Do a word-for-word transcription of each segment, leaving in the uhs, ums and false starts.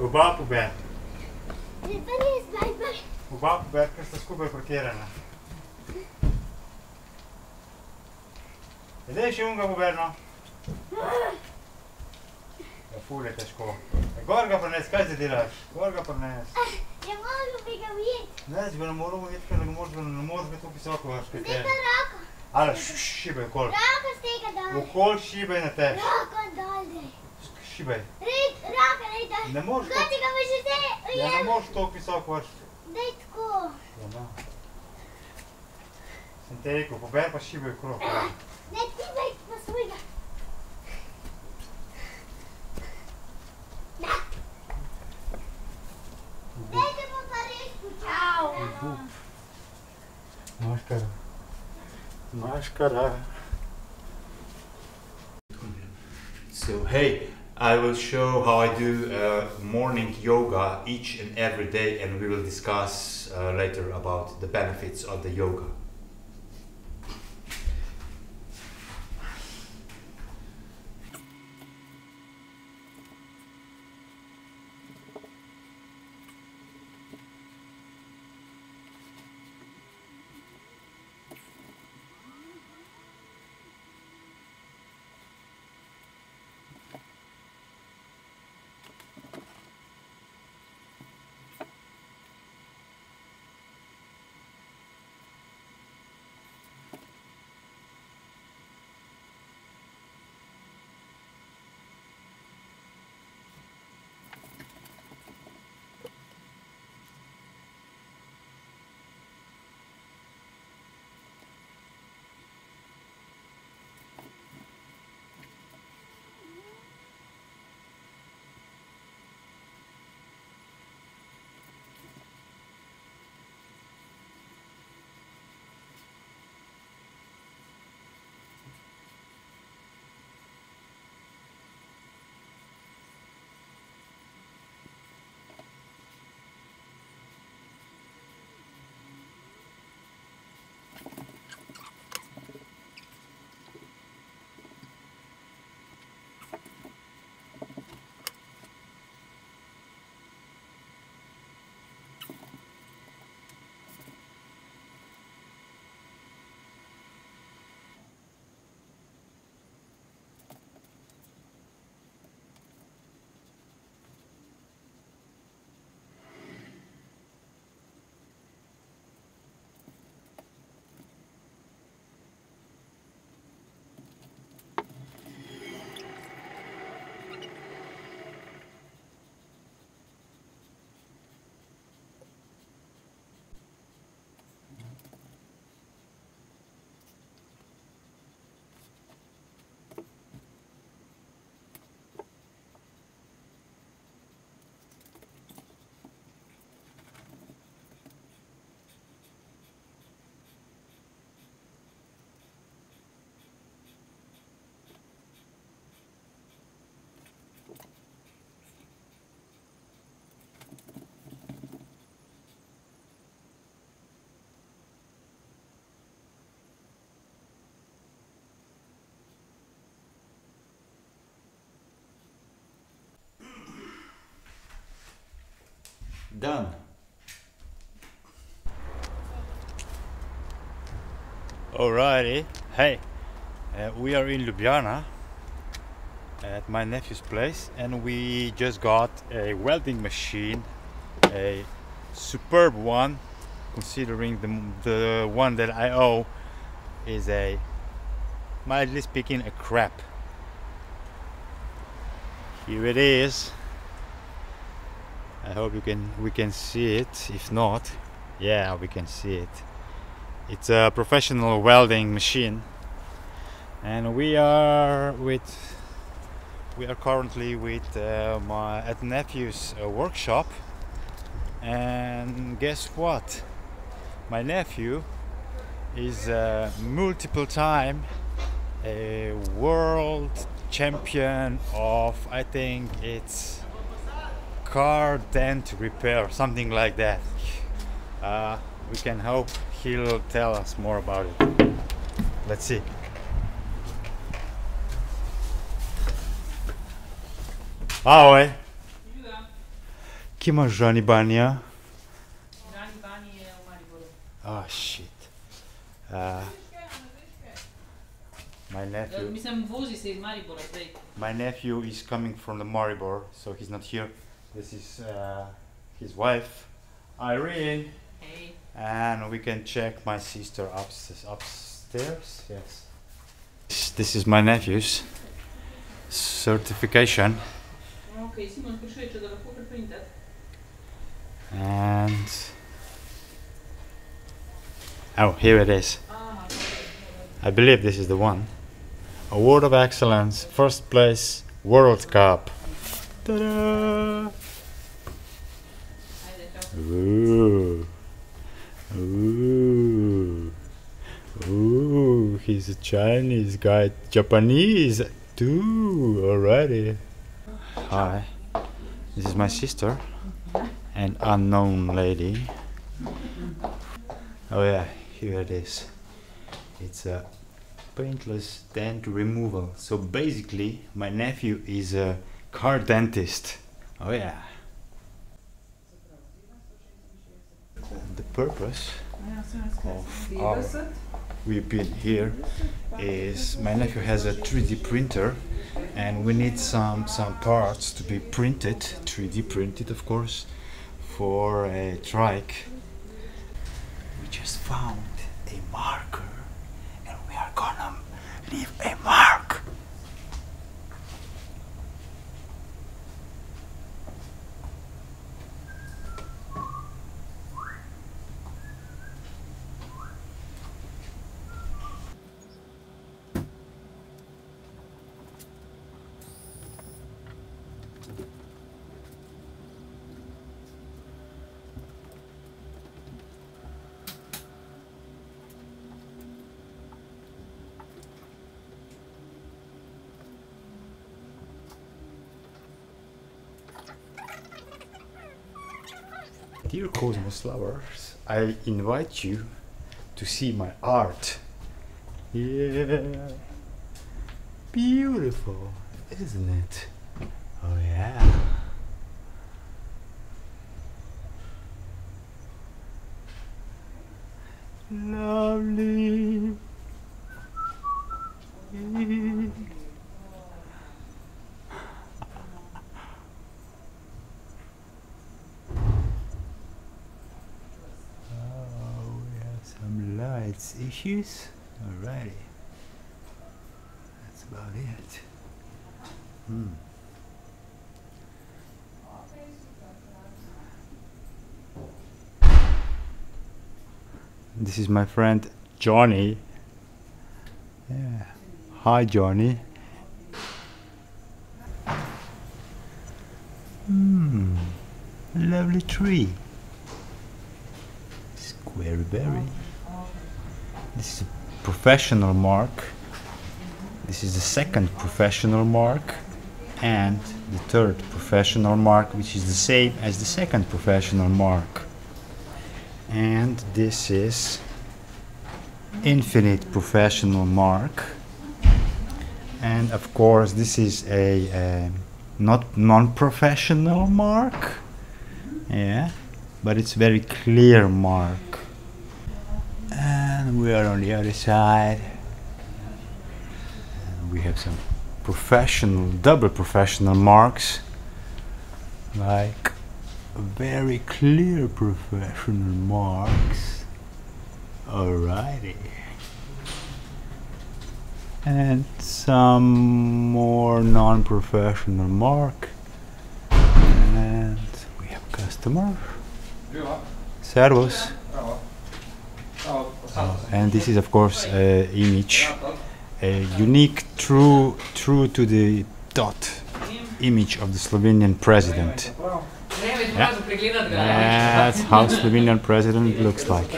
Oba pobed. Oba pobed, ker sta skupaj parkirana. Zdaj še unga poberno. Ja, ful je težko. Gor ga prines, kaj se delaš? Gor ga prines. Ne moram bi ga ujeti. Ne, če ga ne moramo ujeti, ker ne moramo biti tako visoko vrš, kaj te. Ale, šibaj okol. Roko z tega dol. Okol šibaj na tež. Roko dol dej. Šibaj. Roko dej dol. Ne moreš to. Kaj ti ga boš zdaj ujeli? Ja, ne moreš to visoko vrš. Dej tako. Ja, no. Sem te rekel, pober pa šibaj okrog. Ne, ti bej na svojega. Dej te bo pa res počal. Maškara. Maškara. So hey, I will show how I do uh, morning yoga each and every day, and we will discuss uh, later about the benefits of the yoga. Done. Alrighty. Hey, uh, we are in Ljubljana at my nephew's place, and we just got a welding machine, a superb one, considering the, the one that I owe is a, mildly speaking, a crap. Here it is. I hope you can we can see it. If not, yeah, we can see it. It's a professional welding machine, and we are with we are currently with uh, my at nephew's uh, workshop. And guess what? My nephew is a multiple time a world champion of, I think it's car dent repair, something like that. Uh, we can hope he'll tell us more about it. Let's see. Ahoj. Que uma Gianni Bagnan? Gianni Bagnan é o Maribolo. Ah, shit. Uh, my nephew. My nephew is coming from the Maribor, so he's not here. This is uh, his wife, Irene. Hey. And we can check my sister upstairs. Upstairs, yes. This is my nephew's certification. And oh, here it is. I believe this is the one. Award of Excellence, first place, World Cup. Ta-da! Ooh. Ooh. Ooh, he's a Chinese guy, Japanese too, already. Hi, this is my sister, an unknown lady. Oh yeah, here it is. It's a paintless dent removal. So basically, my nephew is a car dentist. Oh yeah. The purpose of our we've been here is my nephew has a three D printer, and we need some some parts to be printed, three D printed of course, for a trike. We just found a marker. Gonna leave a mark. Dear Cosmos lovers, I invite you to see my art. Yeah, beautiful, isn't it? Oh yeah. Lovely. Yeah. Lights issues, alrighty, that's about it. Hmm. This is my friend Johnny. Yeah. Hi Johnny. Hmm. Lovely tree. Squareberry. This is a professional mark. This is the second professional mark and the third professional mark, which is the same as the second professional mark. And this is infinite professional mark. And of course this is a, a not non-professional mark. Yeah, but it's very clear mark. We are on the other side, and we have some professional, double professional marks, like very clear professional marks. Alrighty. And some more non-professional mark, and we have customer. Servus. Oh, and this is of course an uh, image, a unique, true, true to the dot image of the Slovenian president. Yeah. That's how Slovenian president looks like.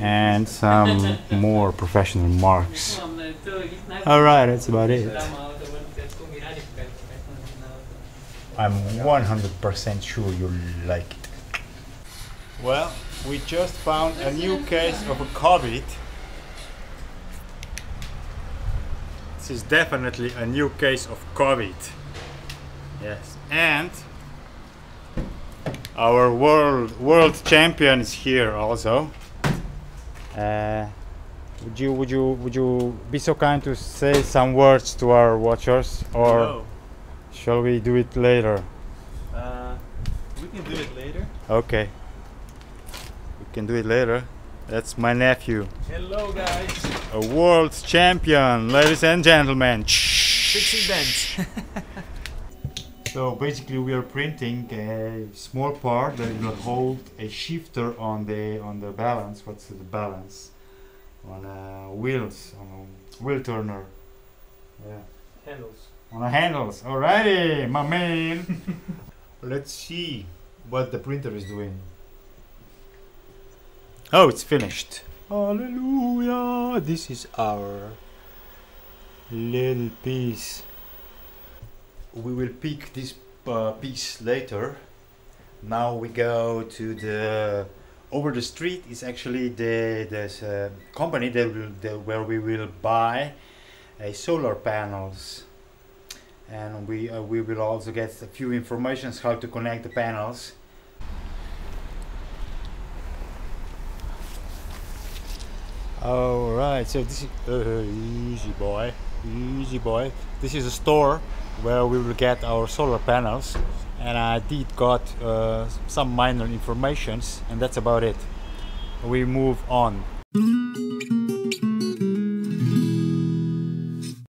And some more professional marks. Alright, that's about it. I'm one hundred percent sure you'll like it. Well, we just found a new case of a COVID. This is definitely a new case of COVID. Yes, and Our world world champion is here also. Uh, would you would you would you be so kind to say some words to our watchers, or Hello. Shall we do it later? Uh, we can do it later. Okay. We can do it later. That's my nephew. Hello, guys. A world champion, ladies and gentlemen. Six events. So basically, we are printing a small part that will hold a shifter on the on the balance. What's the balance? On uh, wheels, on a wheel turner. Yeah. Handles. On the handles. Alrighty, my man. Let's see what the printer is doing. Oh, it's finished. Hallelujah! This is our little piece. We will pick this uh, piece later. Now we go to the over the street is actually the this uh, company that will the, where we will buy a uh, solar panels, and we uh, we will also get a few informations how to connect the panels. All right, so this is uh, easy boy, easy boy. This is a store where we will get our solar panels, and I did got uh, some minor informations, and that's about it. We move on.